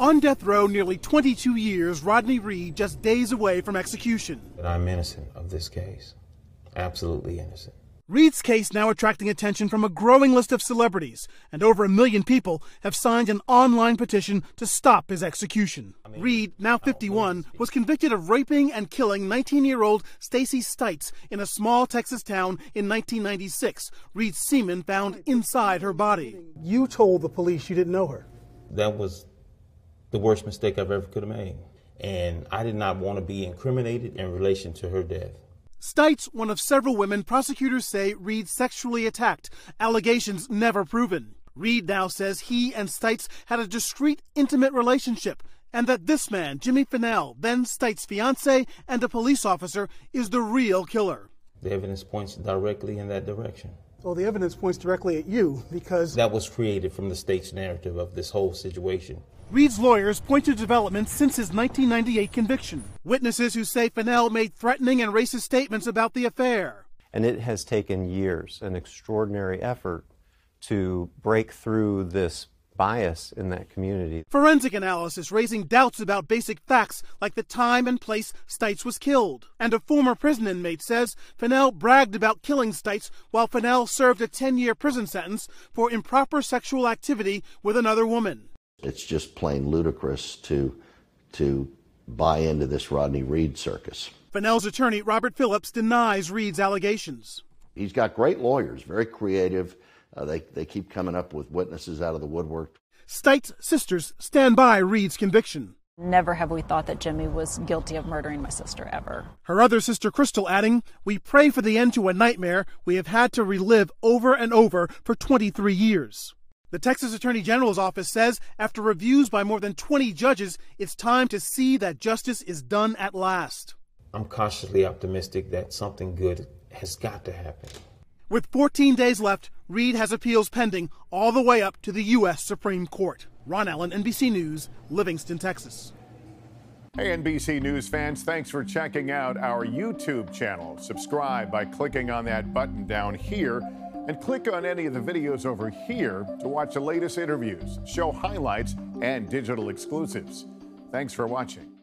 On death row nearly 22 years, Rodney Reed just days away from execution. But I'm innocent of this case. Absolutely innocent. Reed's case now attracting attention from a growing list of celebrities, and over 1 million people have signed an online petition to stop his execution. Reed, now 51, was convicted of raping and killing 19-year-old Stacey Stites in a small Texas town in 1996. Reed's semen found inside her body. You told the police you didn't know her. That was the worst mistake I've ever could have made, and I did not want to be incriminated in relation to her death. Stites, one of several women prosecutors say Reed sexually attacked, allegations never proven. Reed now says he and Stites had a discreet, intimate relationship, and that this man, Jimmy Fennell, then Stites' fiance and a police officer, is the real killer. The evidence points directly in that direction. Well, the evidence points directly at you because that was created from the state's narrative of this whole situation. Reed's lawyers point to developments since his 1998 conviction. Witnesses who say Fennell made threatening and racist statements about the affair. And it has taken years, an extraordinary effort to break through this bias in that community. Forensic analysis raising doubts about basic facts like the time and place Stites was killed. And a former prison inmate says Fennell bragged about killing Stites while Fennell served a 10-year prison sentence for improper sexual activity with another woman. It's just plain ludicrous to buy into this Rodney Reed circus. Fennell's attorney, Robert Phillips, denies Reed's allegations. He's got great lawyers, very creative. They keep coming up with witnesses out of the woodwork. Stites' sisters stand by Reed's conviction. Never have we thought that Jimmy was guilty of murdering my sister, ever. Her other sister, Crystal, adding, "We pray for the end to a nightmare we have had to relive over and over for 23 years. The Texas Attorney General's office says, after reviews by more than 20 judges, it's time to see that justice is done at last. I'm cautiously optimistic that something good has got to happen. With 14 days left, Reed has appeals pending all the way up to the U.S. Supreme Court. Ron Allen, NBC News, Livingston, Texas. Hey, NBC News fans, thanks for checking out our YouTube channel. Subscribe by clicking on that button down here. And click on any of the videos over here to watch the latest interviews, show highlights, and digital exclusives. Thanks for watching.